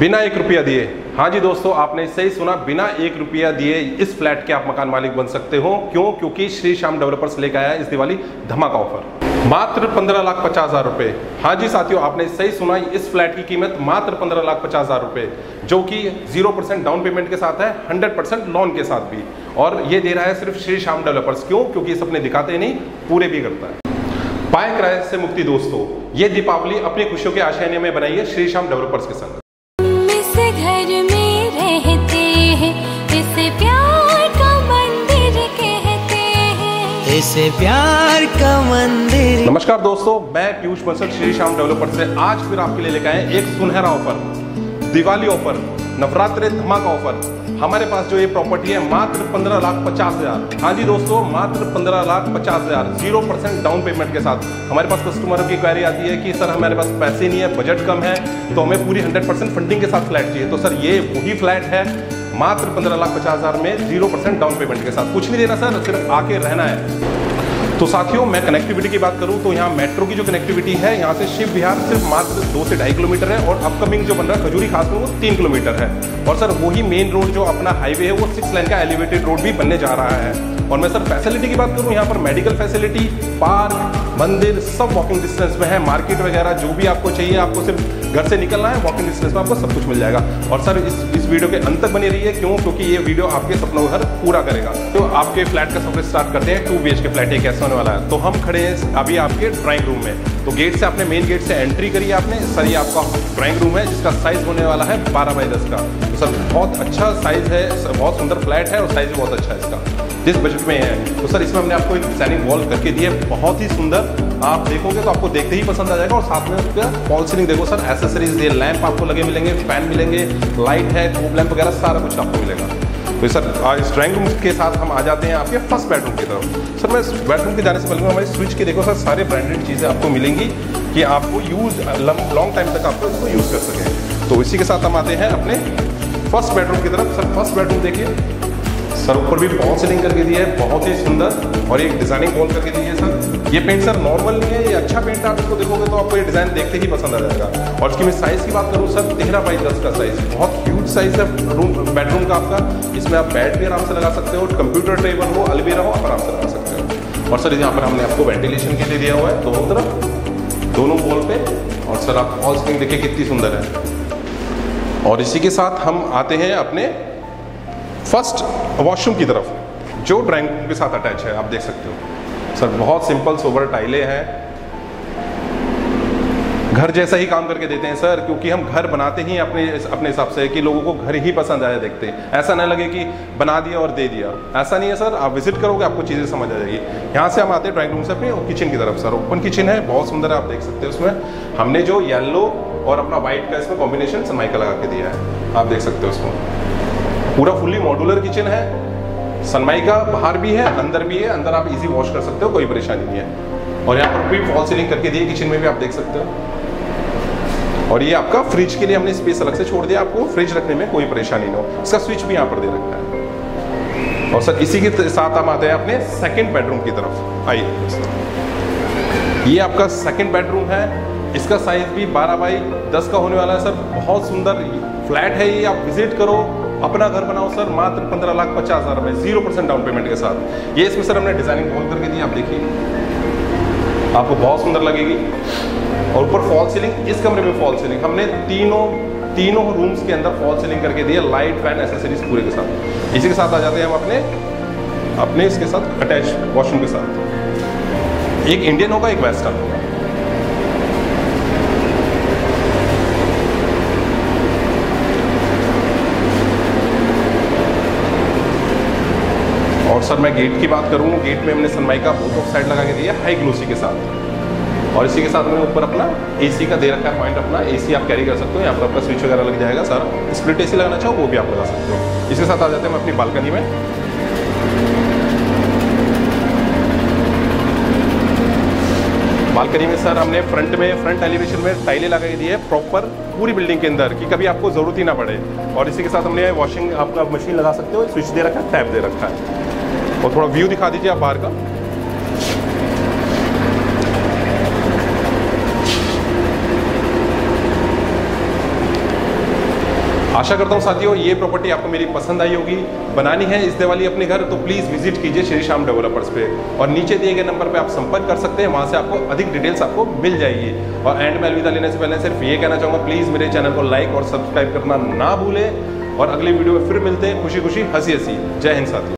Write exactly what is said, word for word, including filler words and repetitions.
बिना एक रुपया दिए। हाँ जी दोस्तों, आपने सही सुना, बिना एक रुपया दिए इस फ्लैट के आप मकान मालिक बन सकते हो। क्यों? क्योंकि श्री श्याम डेवलपर्स लेकर आया है इस दिवाली धमाका ऑफर, मात्र पंद्रह लाख पचास हजार रुपये। हाँ जी साथियों, आपने सही सुना, इस फ्लैट की कीमत मात्र पंद्रह लाख पचास हजार रुपये, जो कि जीरो परसेंट डाउन पेमेंट के साथ है, हंड्रेड परसेंट लोन के साथ भी, और ये दे रहा है सिर्फ श्री श्याम डेवलपर्स। क्यों? क्योंकि ये सपने दिखाते ही नहीं, पूरे भी करता है। पाए किराए से मुक्ति। दोस्तों, ये दीपावली अपनी खुशियों के आशियाने में बनाइए श्री श्याम डेवलपर्स के संग। घर में रहते हैं इसे प्यार का मंदिर कहते हैं, इसे प्यार का मंदिर। नमस्कार दोस्तों, मैं पीयूष बंसल श्री श्याम डेवलपर्स से आज फिर आपके लिए लेकर आए एक सुनहरा ऑफर, दिवाली ऑफर, नवरात्रि धमाका ऑफर। हमारे पास जो ये प्रॉपर्टी है मात्र पंद्रह लाख पचास हजार। हाँ जी दोस्तों, मात्र पंद्रह लाख पचास हजार जीरो परसेंट डाउन पेमेंट के साथ। हमारे पास कस्टमरों की इंक्वायरी आती है कि सर हमारे पास पैसे नहीं है, बजट कम है, तो हमें पूरी हंड्रेड परसेंट फंडिंग के साथ फ्लैट चाहिए। तो सर ये वही फ्लैट है, मात्र पंद्रह लाख पचास हजार में जीरो परसेंट डाउन पेमेंट के साथ। कुछ नहीं देना सर, सिर्फ आके रहना है। तो साथियों, मैं कनेक्टिविटी की बात करूँ तो यहाँ मेट्रो की जो कनेक्टिविटी है, यहाँ से शिव बिहार सिर्फ मात्र दो से ढाई किलोमीटर है, और अपकमिंग जो बन रहा है खजूरी खास में वो तीन किलोमीटर है। और सर वही मेन रोड जो अपना हाईवे है वो सिक्स लेन का एलिवेटेड रोड भी बनने जा रहा है। और मैं सर फैसिलिटी की बात करूँ, यहाँ पर मेडिकल फैसिलिटी, पार्क, मंदिर सब वॉकिंग डिस्टेंस में है। मार्केट वगैरह जो भी आपको चाहिए, आपको सिर्फ घर से निकलना है, वॉकिंग डिस्टेंस में आपको सब कुछ मिल जाएगा। और सर इस इस वीडियो के अंत तक बनी रही है। क्यों? क्योंकि ये वीडियो आपके सपनों घर पूरा करेगा। तो आपके फ्लैट का सफर स्टार्ट करते हैं। Two B H K flat एक ऐसा होने वाला है। तो हम खड़े हैं अभी आपके ड्राइंग रूम में। तो गेट से आपने मेन गेट से एंट्री करी आपने, सर ये आपका ड्राइंग रूम है जिसका साइज होने वाला है बारह बाई दस का। तो सर बहुत अच्छा साइज है, बहुत सुंदर फ्लैट है और साइज भी बहुत अच्छा है इसका, जिस बजट में है। तो सर इसमें हमने आपको एक डिजाइनिंग वॉल करके दी है, बहुत ही सुंदर। आप देखोगे तो आपको देखते ही पसंद आ जाएगा। और साथ में उसका फॉल सीलिंग देखो सर, एसेसरीज, ये लैंप आपको लगे मिलेंगे, फैन मिलेंगे, लाइट है, ट्यूब लैंप वगैरह सारा कुछ आपको मिलेगा। तो सर इस ड्राइंग रूम के साथ हम आ जाते हैं आपके फर्स्ट बेडरूम की तरफ। सर मैं बेडरूम के जाने से पहले हमारी स्विच के देखो सर, सारे ब्रांडेड चीज़ें आपको मिलेंगी कि आपको यूज़ लॉन्ग टाइम तक आपको इसको यूज़ कर सकें। तो इसी के साथ हम आते हैं अपने फर्स्ट बेडरूम की तरफ। सर फर्स्ट बेडरूम देखिए, सर ऊपर भी फॉल सीलिंग करके दी है, बहुत ही सुंदर, और एक डिज़ाइनिंग वॉल करके दी है। सर ये पेंट सर नॉर्मल नहीं है, ये अच्छा पेंट है। आप इसको देखोगे तो आपको ये डिज़ाइन देखते ही पसंद आ जाएगा। और इसकी मैं साइज़ की बात करूँ सर, तेरह बाई दस का साइज़, बहुत साइज है रूम बेडरूम का आपका। इसमें आप बेड भी आराम से लगा सकते हो, कंप्यूटर टेबल हो, अलमीरा हो, आप आराम से लगा सकते हो। और सर यहाँ पर हमने आपको वेंटिलेशन के लिए दिया हुआ है दोनों तरफ, दोनों वॉल पे। और सर आप फॉल स्क्रीन देखिए कितनी सुंदर है। और इसी के साथ हम आते हैं अपने फर्स्ट वॉशरूम की तरफ, जो ड्राइंग रूम के साथ अटैच है, आप देख सकते हो। सर बहुत सिंपल सोबर टाइलें हैं, घर जैसा ही काम करके देते हैं सर, क्योंकि हम घर बनाते ही अपने अपने हिसाब से कि लोगों को घर ही पसंद आया देखते हैं। ऐसा ना लगे कि बना दिया और दे दिया, ऐसा नहीं है सर। आप विजिट करोगे आपको चीज़ें समझ आ जाएगी। यहाँ से हम आते हैं ड्राइंग रूम से अपने किचन की तरफ। सर ओपन किचन है, बहुत सुंदर है, आप देख सकते हो। उसमें हमने जो येलो और अपना व्हाइट का इसमें कॉम्बिनेशन सनमाई का लगा के दिया है, आप देख सकते हो। उसको पूरा फुल्ली मॉड्यूलर किचन है, सनमाई का बाहर भी है, अंदर भी है। अंदर आप ईजी वॉश कर सकते हो, कोई परेशानी नहीं है। और यहाँ पर भी फॉल सीलिंग करके दिए किचन में भी, आप देख सकते हो। और ये आपका फ्रिज के लिए हमने स्पेस अलग से छोड़ दिया, आपको फ्रिज रखने में कोई परेशानी ना हो। इसका स्विच भी यहाँ पर दे रखा है। और सर इसी के साथ हम आते हैं अपने सेकंड बेडरूम की तरफ। आइए, ये आपका सेकंड बेडरूम है, इसका साइज भी बारह बाई दस का होने वाला है। सर बहुत सुंदर फ्लैट है ये, आप विजिट करो, अपना घर बनाओ सर, मात्र पंद्रह लाख पचास हजार में जीरो परसेंट डाउन पेमेंट के साथ। ये इसमें सर हमने डिजाइनिंग वॉल करके दी, आप देखिए, आपको बहुत सुंदर लगेगी। और ऊपर फॉल सीलिंग, इस कमरे में फॉल सीलिंग हमने तीनों तीनों रूम्स के अंदर फॉल सीलिंग करके दी है, लाइट, फैन, एसेसरीज पूरे के साथ। इसी के साथ आ जाते हैं हम अपने अपने इसके साथ अटैच वॉशरूम के साथ। एक इंडियन होगा, एक वेस्टर्न होगा। और सर मैं गेट की बात करूँ, गेट में हमने सनमाई का बोथ ऑफ साइड लगा के दिया हाई ग्लोसी के साथ। और इसी के साथ में ऊपर अपना एसी का दे रखा है पॉइंट, अपना एसी आप कैरी कर सकते हो। यहाँ पर आपका स्विच वगैरह लग जाएगा सर, स्प्लिट एसी लगाना चाहो वो भी आप लगा सकते हो। इसके साथ आ जाते हैं हम अपनी बालकनी में। बालकनी में सर हमने फ्रंट में फ्रंट एलिवेशन में टाइलें लगा दी है प्रॉपर पूरी बिल्डिंग के अंदर, कि कभी आपको ज़रूरत ही ना पड़े। और इसी के साथ हमने वॉशिंग आपका मशीन लगा सकते हो, स्विच दे रखा है, टैप दे रखा है। और थोड़ा व्यू दिखा दीजिए आप बाहर का। आशा करता हूँ साथियों ये प्रॉपर्टी आपको मेरी पसंद आई होगी। बनानी है इस दिवाली अपने घर तो प्लीज़ विजिट कीजिए श्री श्याम डेवलपर्स पे और नीचे दिए गए नंबर पे आप संपर्क कर सकते हैं। वहाँ से आपको अधिक डिटेल्स आपको मिल जाएगी। और एंड में अलविदा लेने से पहले सिर्फ ये कहना चाहूँगा, प्लीज़ मेरे चैनल को लाइक और सब्सक्राइब करना ना भूलें। और अगले वीडियो में फिर मिलते हैं, खुशी खुशी हंसी हंसी। जय हिंद साथियों।